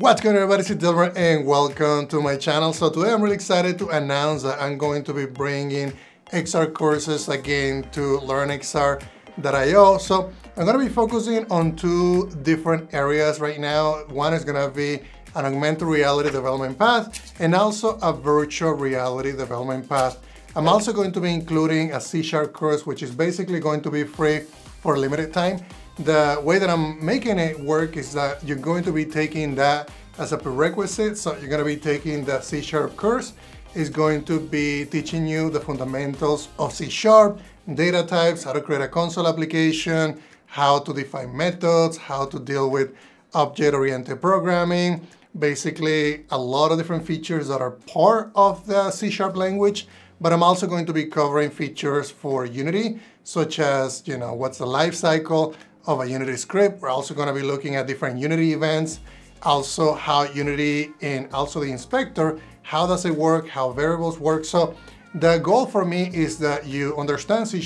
What's good, everybody? It's Dilmer and welcome to my channel. So today I'm really excited to announce that I'm going to be bringing XR courses again to LearnXR.io. So I'm going to be focusing on two different areas right now. One is going to be an augmented reality development path and also a virtual reality development path. I'm also going to be including a C# course, which is basically going to be free for a limited time. The way that I'm making it work is that you're going to be taking that as a prerequisite. So you're going to be taking the C# course. It's going to be teaching you the fundamentals of C#, data types, how to create a console application, how to define methods, how to deal with object-oriented programming, basically a lot of different features that are part of the C# language. But I'm also going to be covering features for Unity, such as, you know, what's the life cycle of a Unity script. We're also going to be looking at different Unity events, also how Unity and also the inspector, how does it work, how variables work. So the goal for me is that you understand C#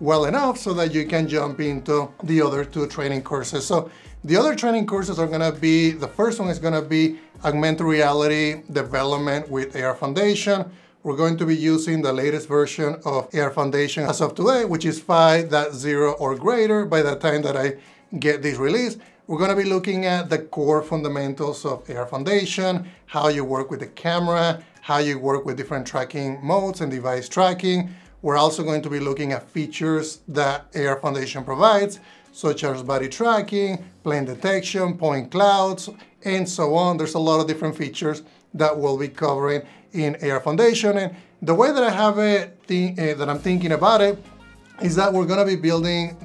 well enough so that you can jump into the other two training courses. So the other training courses are going to be, the first one is going to be augmented reality development with AR Foundation. We're going to be using the latest version of AR Foundation as of today, which is 5.0 or greater by the time that I get this release. We're going to be looking at the core fundamentals of AR Foundation, how you work with the camera, how you work with different tracking modes and device tracking. We're also going to be looking at features that AR Foundation provides, such as body tracking, plane detection, point clouds, and so on. There's a lot of different features that we'll be covering in AR Foundation. And the way that I have it, that I'm thinking about it, is that we're gonna be building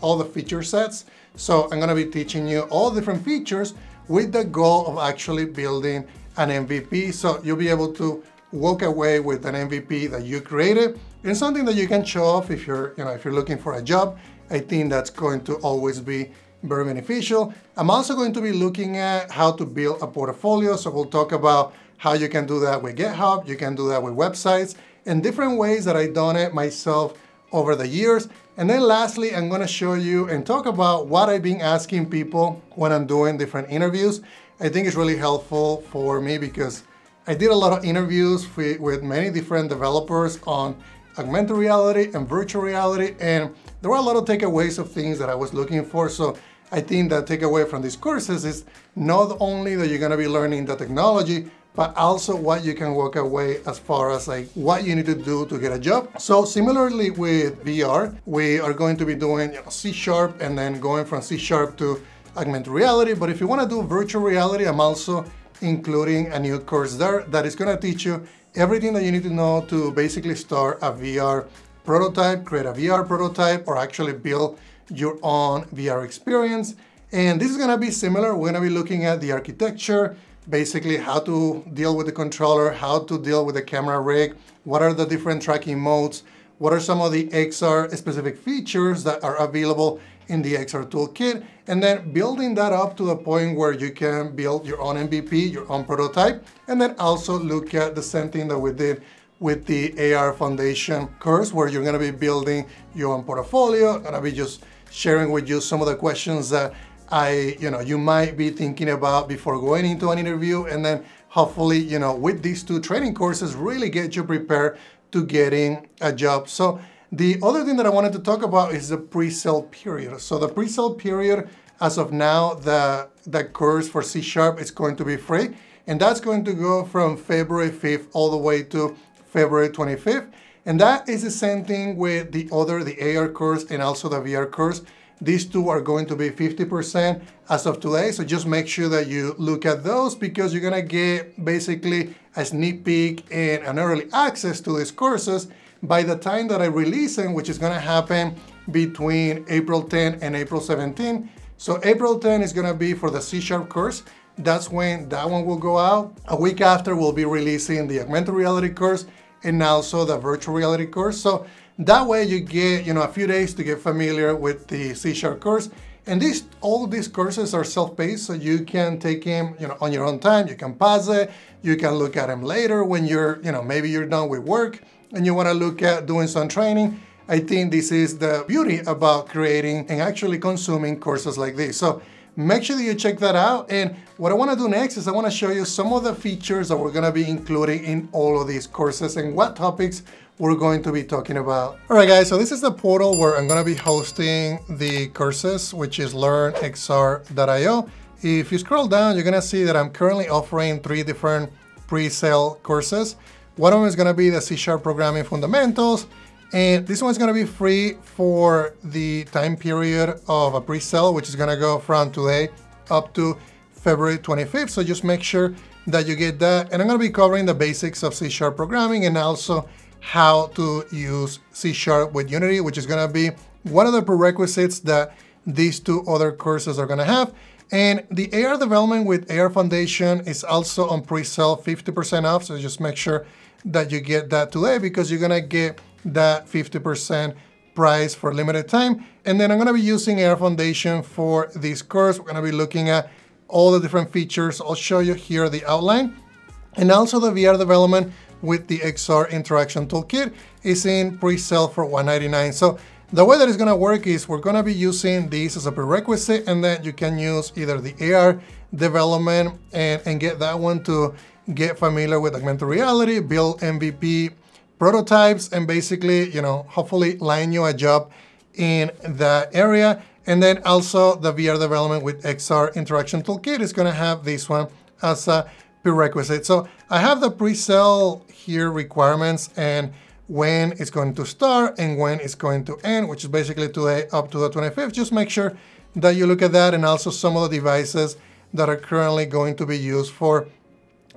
all the feature sets. So I'm gonna be teaching you all different features with the goal of actually building an MVP. So you'll be able to walk away with an MVP that you created and something that you can show off if you're, if you're looking for a job. I think that's going to always be very beneficial. I'm also going to be looking at how to build a portfolio. So we'll talk about how you can do that with GitHub, you can do that with websites, and different ways that I've done it myself over the years. And then lastly, I'm gonna show you and talk about what I've been asking people when I'm doing different interviews. I think it's really helpful for me because I did a lot of interviews with many different developers on augmented reality and virtual reality. And there were a lot of takeaways of things that I was looking for. So I think the takeaway from these courses is not only that you're going to be learning the technology, but also what you can walk away as far as like what you need to do to get a job. So similarly with VR, we are going to be doing C# and then going from C# to augmented reality. But if you want to do virtual reality, I'm also including a new course there that is going to teach you everything that you need to know to basically start a VR prototype, create a VR prototype, or actually build your own VR experience. And this is going to be similar. We're going to be looking at the architecture, basically how to deal with the controller, how to deal with the camera rig, what are the different tracking modes, what are some of the XR specific features that are available in the XR toolkit, and then building that up to the point where you can build your own MVP, your own prototype, and then also look at the same thing that we did with the AR Foundation course, where you're gonna be building your own portfolio. I'm gonna be just sharing with you some of the questions that you might be thinking about before going into an interview. And then hopefully, with these two training courses, really get you prepared to getting a job. So the other thing that I wanted to talk about is the pre-sale period. So the pre-sale period, as of now, the course for C# is going to be free. And that's going to go from February 5th all the way to February 25th. And that is the same thing with the AR course and also the VR course. These two are going to be 50% as of today. So just make sure that you look at those because you're gonna get basically a sneak peek and an early access to these courses by the time that I release them, which is gonna happen between April 10 and April 17. So April 10 is gonna be for the C# course. That's when that one will go out. A week after, we'll be releasing the augmented reality course and also the virtual reality course. So that way you get, a few days to get familiar with the C# course. And all these courses are self-paced, so you can take them, on your own time. You can pause it. You can look at them later when you're, maybe you're done with work and you want to look at doing some training. I think this is the beauty about creating and actually consuming courses like this. So make sure that you check that out. And what I want to do next is I want to show you some of the features that we're going to be including in all of these courses and what topics we're going to be talking about. All right, guys, so this is the portal where I'm going to be hosting the courses, which is LearnXR.io. If you scroll down, you're going to see that I'm currently offering 3 different pre-sale courses. One of them is going to be the C# programming fundamentals. And this one's going to be free for the time period of a pre-sale, which is going to go from today up to February 25th. So just make sure that you get that. And I'm going to be covering the basics of C# programming and also how to use C# with Unity, which is going to be one of the prerequisites that these 2 other courses are going to have. And the AR development with AR Foundation is also on pre-sale 50% off. So just make sure that you get that today because you're going to get that 50% price for limited time. And then I'm going to be using AR Foundation for this course. We're going to be looking at all the different features. I'll show you here the outline. And also the VR development with the XR Interaction Toolkit is in pre-sale for $199. So the way that it's going to work is we're going to be using these as a prerequisite, and then you can use either the AR development and get that one to get familiar with augmented reality, build MVP prototypes, and basically, you know, hopefully line you a job in that area. And then also the VR development with XR Interaction Toolkit is going to have this one as a prerequisite. So I have the pre-sale here requirements and when it's going to start and when it's going to end, which is basically today up to the 25th. Just make sure that you look at that and also some of the devices that are currently going to be used for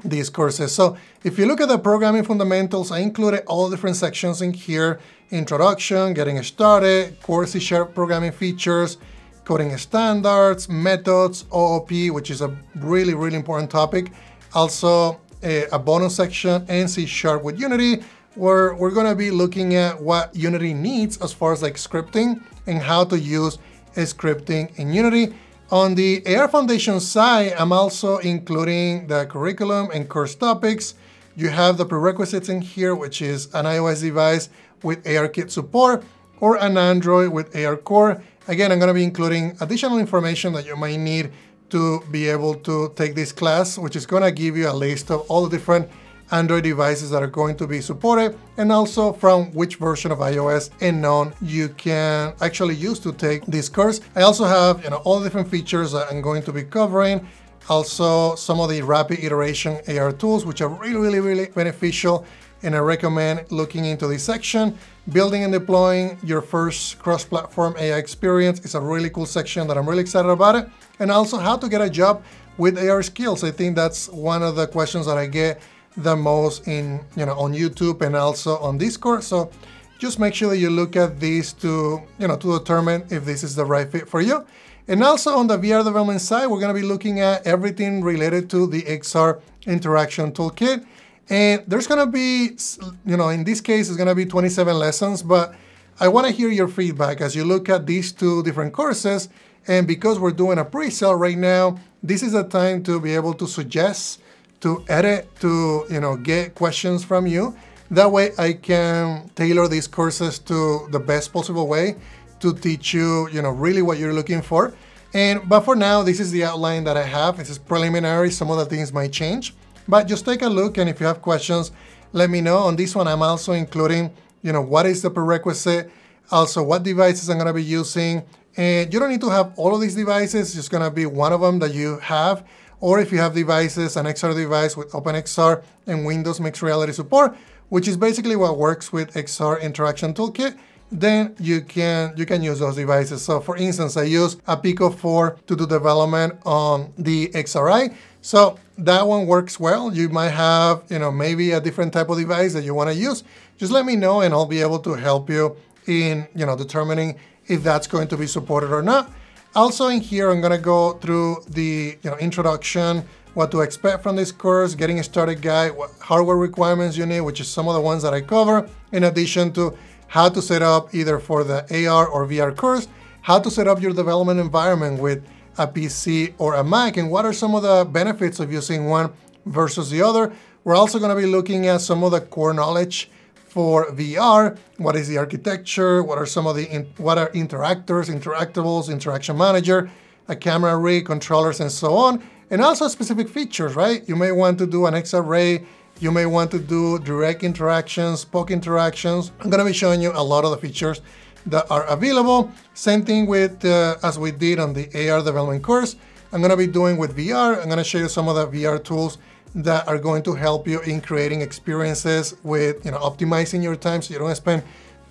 these courses. So if you look at the programming fundamentals, I included all different sections in here: introduction, getting started, core C# programming features, coding standards, methods, OOP, which is a really, really important topic. Also a bonus section and C# with Unity, where we're going to be looking at what Unity needs as far as like scripting and how to use scripting in Unity. On the AR Foundation side, I'm also including the curriculum and course topics. You have the prerequisites in here, which is an iOS device with ARKit support or an Android with AR Core. Again, I'm going to be including additional information that you might need to be able to take this class, which is going to give you a list of all the different Android devices that are going to be supported, and also from which version of iOS and known you can actually use to take this course. I also have, you know, all the different features that I'm going to be covering. Also some of the rapid iteration AR tools, which are really, really, really beneficial. And I recommend looking into this section. Building and deploying your first cross-platform AI experience is a really cool section that I'm really excited about it. And also how to get a job with AR skills. I think that's one of the questions that I get the most in, you know, on YouTube and also on Discord. So just make sure that you look at these to, you know, to determine if this is the right fit for you. And also on the VR development side, we're going to be looking at everything related to the XR Interaction Toolkit. And there's going to be, you know, in this case, it's going to be 27 lessons, but I want to hear your feedback as you look at these 2 different courses. And because we're doing a pre-sale right now, this is the time to be able to suggest, to edit, to, you know, get questions from you. That way I can tailor these courses to the best possible way to teach you, you know, really what you're looking for. And, but for now, this is the outline that I have. This is preliminary, some of the things might change, but just take a look. And if you have questions, let me know. On this one, I'm also including, you know, what is the prerequisite, also what devices I'm gonna be using. And you don't need to have all of these devices, it's just gonna be one of them that you have. Or if you have devices, an XR device with OpenXR and Windows Mixed Reality support, which is basically what works with XR Interaction Toolkit, then you can use those devices. So for instance, I use a Pico 4 to do development on the XRI. So that one works well. You might have, you know, maybe a different type of device that you want to use. Just let me know and I'll be able to help you in, you know, determining if that's going to be supported or not. Also in here, I'm going to go through the, you know, introduction, what to expect from this course, getting started guide, what hardware requirements you need, which is some of the ones that I cover, in addition to how to set up either for the AR or VR course, how to set up your development environment with a PC or a Mac, and what are some of the benefits of using one versus the other. We're also going to be looking at some of the core knowledge for VR, what is the architecture, what are interactors, interactables, interaction manager, a camera rig, controllers, and so on, and also specific features, right? You may want to do an X array, you may want to do direct interactions, poke interactions. I'm gonna be showing you a lot of the features that are available. Same thing with, as we did on the AR development course, I'm gonna be doing with VR. I'm gonna show you some of the VR tools that are going to help you in creating experiences with, you know, optimizing your time so you don't spend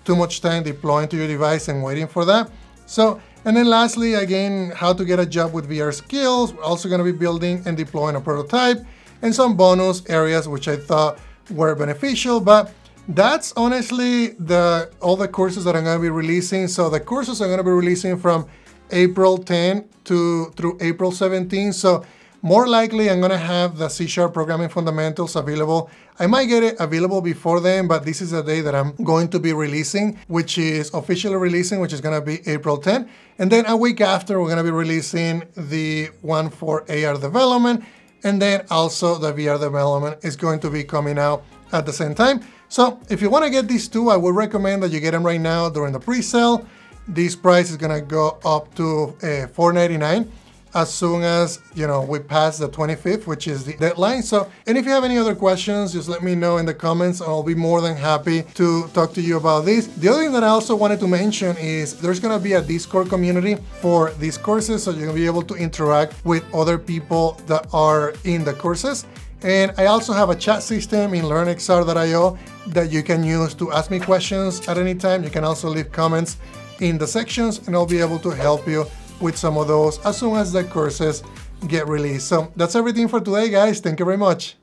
too much time deploying to your device and waiting for that. So, and then lastly, again, how to get a job with VR skills. We're also gonna be building and deploying a prototype and some bonus areas which I thought were beneficial, but that's honestly all the courses that I'm gonna be releasing. So the courses I'm gonna be releasing from April 10 through April 17. So more likely I'm gonna have the C# programming fundamentals available. I might get it available before then, but this is the day that I'm going to be releasing, which is officially releasing, which is gonna be April 10. And then a week after, we're gonna be releasing the one for AR development. And then also the VR development is going to be coming out at the same time. So if you wanna get these two, I would recommend that you get them right now during the pre-sale. This price is gonna go up to $4.99 as soon as, you know, we pass the 25th, which is the deadline. So, and if you have any other questions, just let me know in the comments and I'll be more than happy to talk to you about this. The other thing that I also wanted to mention is there's gonna be a Discord community for these courses, so you're gonna be able to interact with other people that are in the courses. And I also have a chat system in LearnXR.io that you can use to ask me questions at any time. You can also leave comments in the sections and I'll be able to help you with some of those as soon as the courses get released. So that's everything for today, guys. Thank you very much.